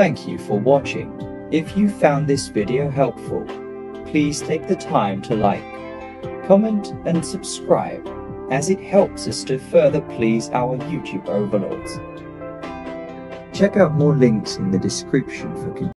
Thank you for watching. If you found this video helpful, please take the time to like, comment and subscribe, as it helps us to further please our YouTube overlords. Check out more links in the description for